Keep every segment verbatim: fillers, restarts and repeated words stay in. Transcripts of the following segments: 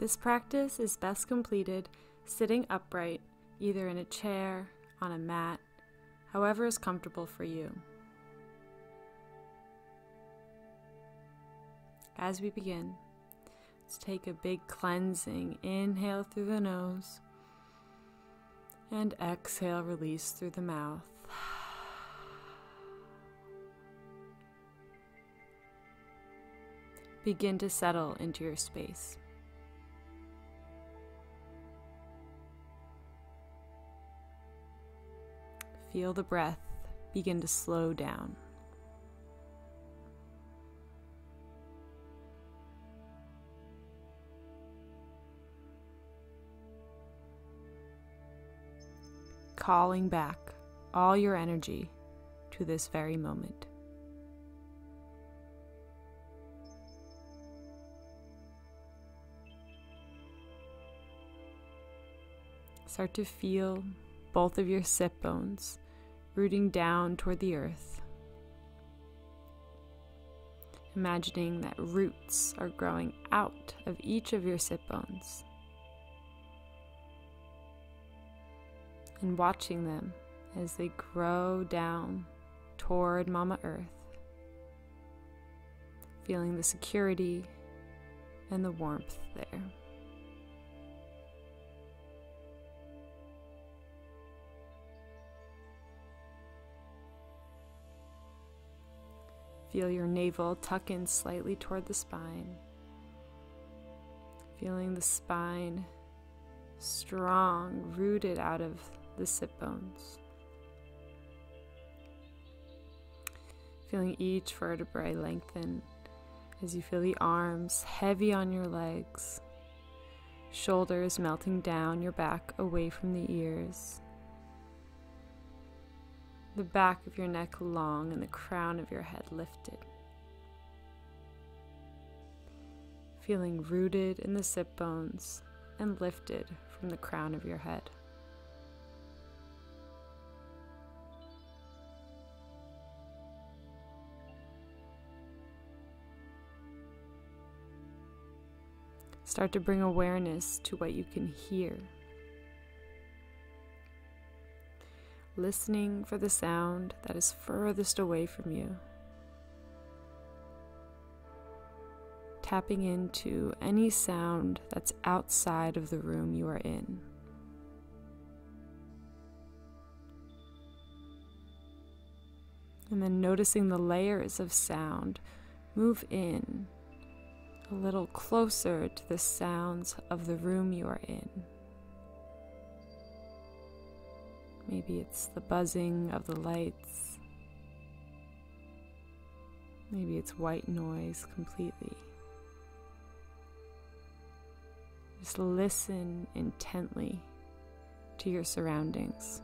This practice is best completed sitting upright, either in a chair, on a mat, however is comfortable for you. As we begin, let's take a big cleansing inhale through the nose and exhale, release through the mouth. Begin to settle into your space. Feel the breath begin to slow down. Calling back all your energy to this very moment. Start to feel both of your sit bones rooting down toward the earth, imagining that roots are growing out of each of your sit bones, and watching them as they grow down toward Mama Earth, feeling the security and the warmth there. Feel your navel tuck in slightly toward the spine, feeling the spine strong, rooted out of the sit bones. Feeling each vertebrae lengthen as you feel the arms heavy on your legs, shoulders melting down your back away from the ears, the back of your neck long and the crown of your head lifted. Feeling rooted in the sit bones and lifted from the crown of your head. Start to bring awareness to what you can hear. Listening for the sound that is furthest away from you. Tapping into any sound that's outside of the room you are in. And then noticing the layers of sound move in a little closer to the sounds of the room you are in. Maybe it's the buzzing of the lights. Maybe it's white noise completely. Just listen intently to your surroundings.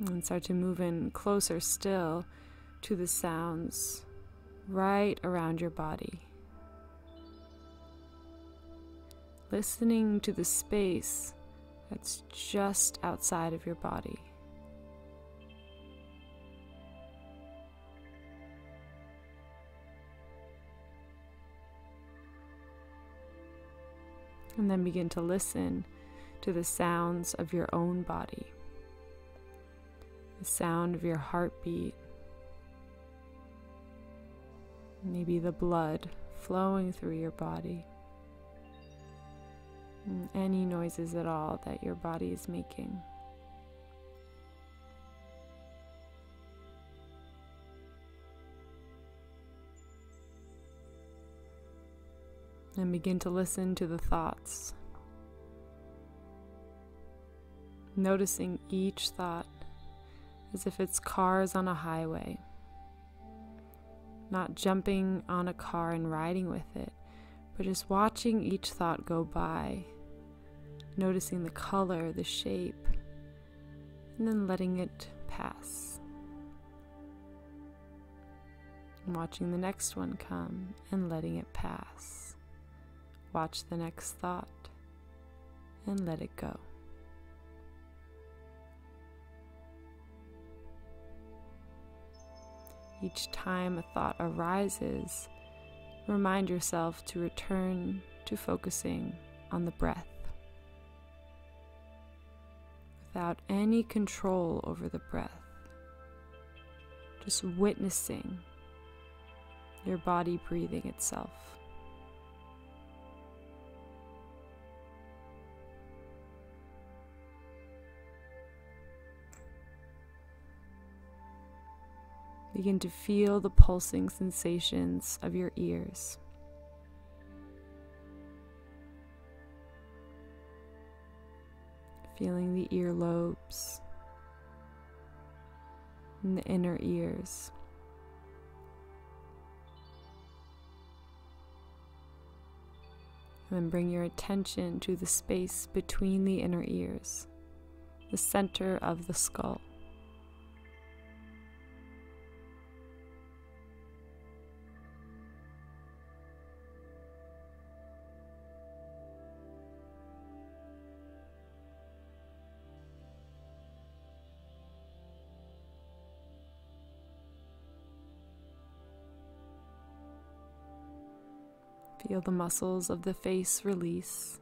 And start to move in closer still to the sounds right around your body. Listening to the space that's just outside of your body. And then begin to listen to the sounds of your own body, the sound of your heartbeat, maybe the blood flowing through your body, and any noises at all that your body is making. And begin to listen to the thoughts, noticing each thought as if it's cars on a highway, not jumping on a car and riding with it, but just watching each thought go by, noticing the color, the shape, and then letting it pass. And watching the next one come and letting it pass. Watch the next thought and let it go. Each time a thought arises, remind yourself to return to focusing on the breath. Without any control over the breath, just witnessing your body breathing itself. Begin to feel the pulsing sensations of your ears. Feeling the earlobes and the inner ears. And then bring your attention to the space between the inner ears, the center of the skull. Feel the muscles of the face release.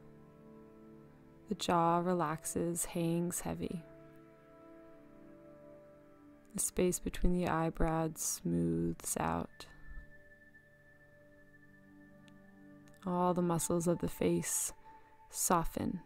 The jaw relaxes, hangs heavy. The space between the eyebrows smooths out. All the muscles of the face soften.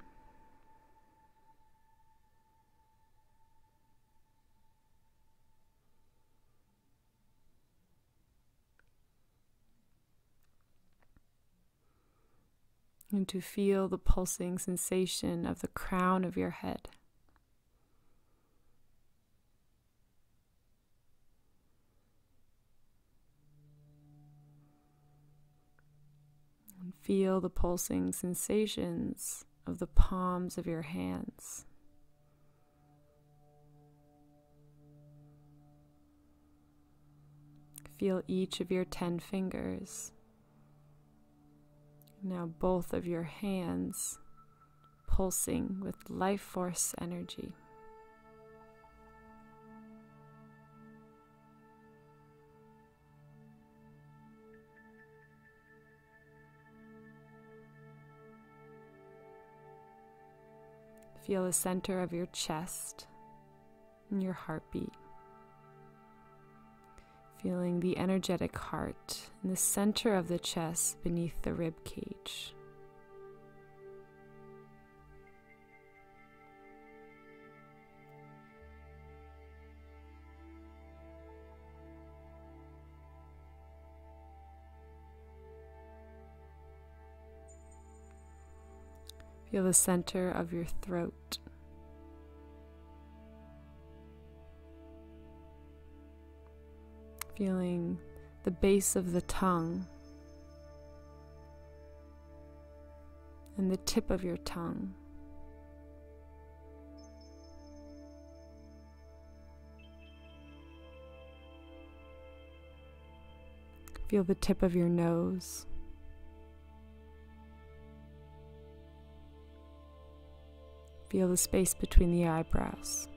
And to feel the pulsing sensation of the crown of your head. And feel the pulsing sensations of the palms of your hands. Feel each of your ten fingers. Now both of your hands pulsing with life force energy. Feel the center of your chest and your heartbeat. Feeling the energetic heart in the center of the chest beneath the rib cage. Feel the center of your throat. Feeling the base of the tongue and the tip of your tongue. Feel the tip of your nose. Feel the space between the eyebrows.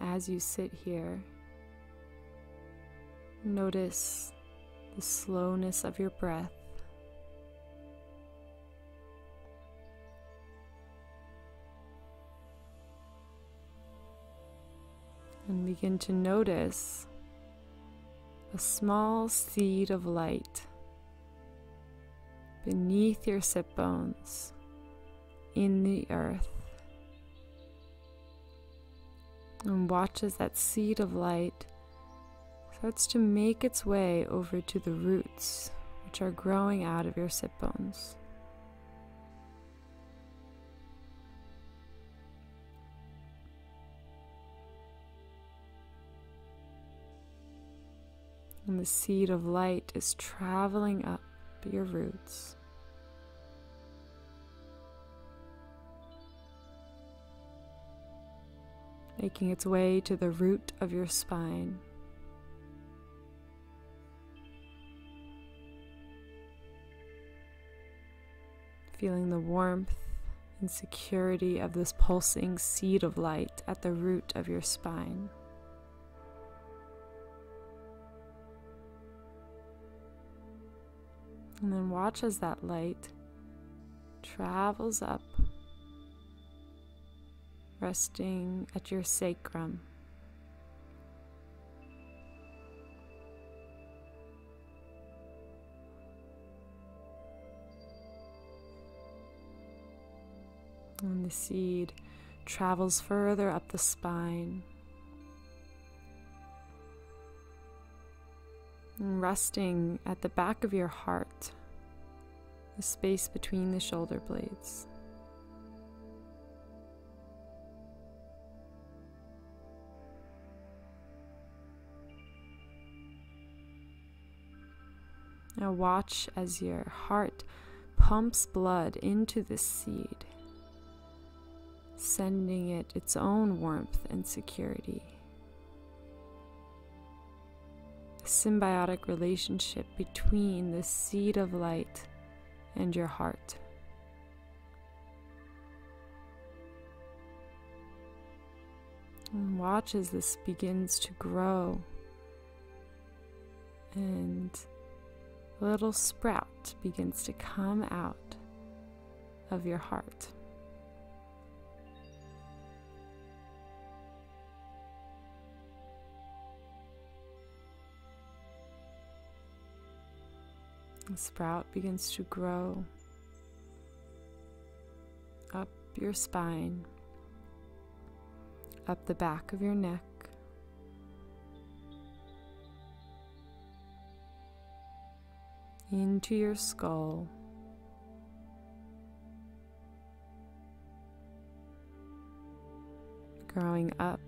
As you sit here, notice the slowness of your breath. And begin to notice a small seed of light beneath your sit bones in the earth. And watch as that seed of light starts to make its way over to the roots, which are growing out of your sit bones. And the seed of light is traveling up your roots. Making its way to the root of your spine. feeling the warmth and security of this pulsing seed of light at the root of your spine. And then watch as that light travels up, resting at your sacrum. And the seed travels further up the spine, and resting at the back of your heart, the space between the shoulder blades. Now watch as your heart pumps blood into this seed, sending it its own warmth and security. A symbiotic relationship between the seed of light and your heart. And watch as this begins to grow and a little sprout begins to come out of your heart. The sprout begins to grow up your spine, up the back of your neck, into your skull, growing up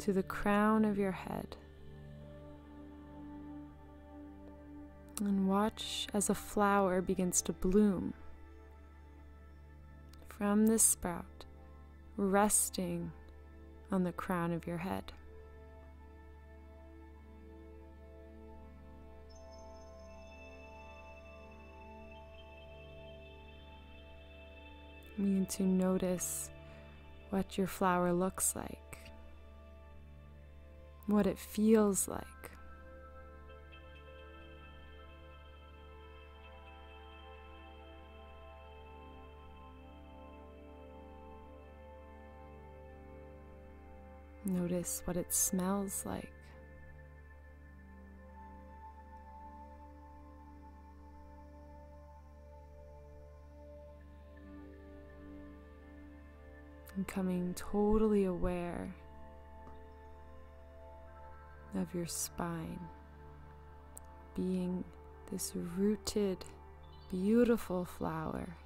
to the crown of your head. And watch as a flower begins to bloom from this sprout, resting on the crown of your head. Begin to notice what your flower looks like, what it feels like. Notice what it smells like. Becoming totally aware of your spine, being this rooted, beautiful flower.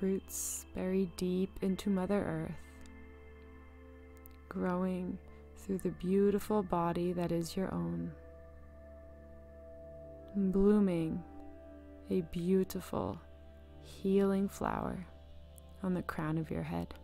Roots buried deep into Mother Earth, growing through the beautiful body that is your own, and blooming a beautiful, healing flower on the crown of your head.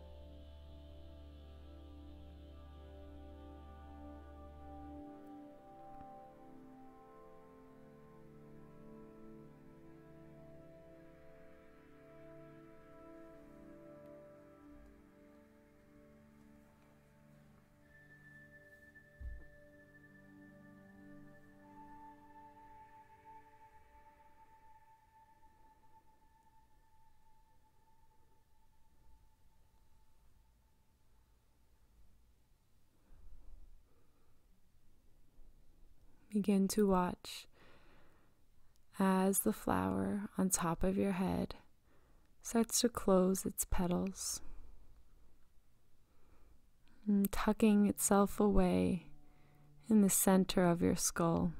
Begin to watch as the flower on top of your head starts to close its petals, and tucking itself away in the center of your skull,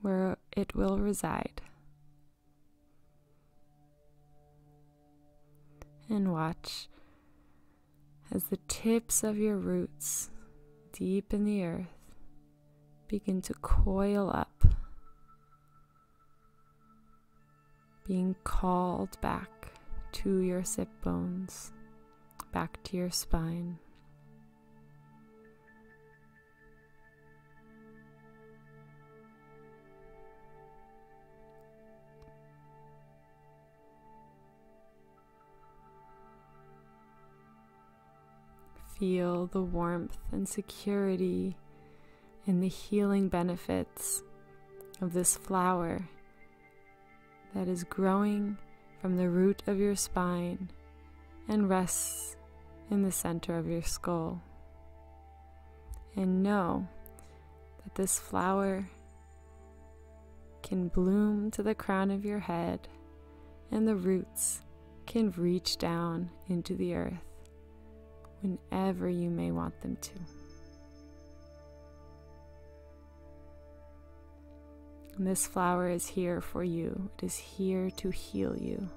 where it will reside. And watch as the tips of your roots deep in the earth begin to coil up, being called back to your sit bones, back to your spine. feel the warmth and security and the healing benefits of this flower that is growing from the root of your spine and rests in the center of your skull. And know that this flower can bloom to the crown of your head, and the roots can reach down into the earth whenever you may want them to. And this flower is here for you. It is here to heal you.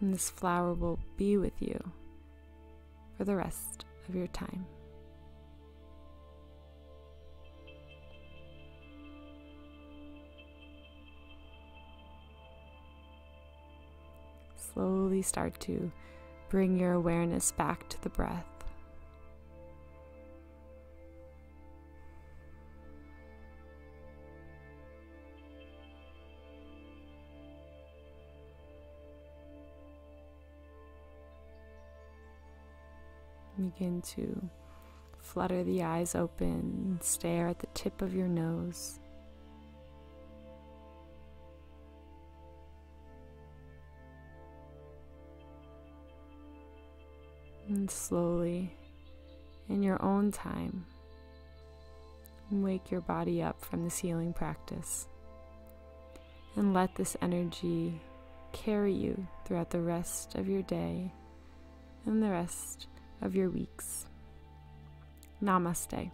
And this flower will be with you for the rest of your time. Slowly start to bring your awareness back to the breath. Begin to flutter the eyes open and stare at the tip of your nose. And slowly, in your own time, wake your body up from this healing practice and let this energy carry you throughout the rest of your day and the rest of your weeks. Namaste.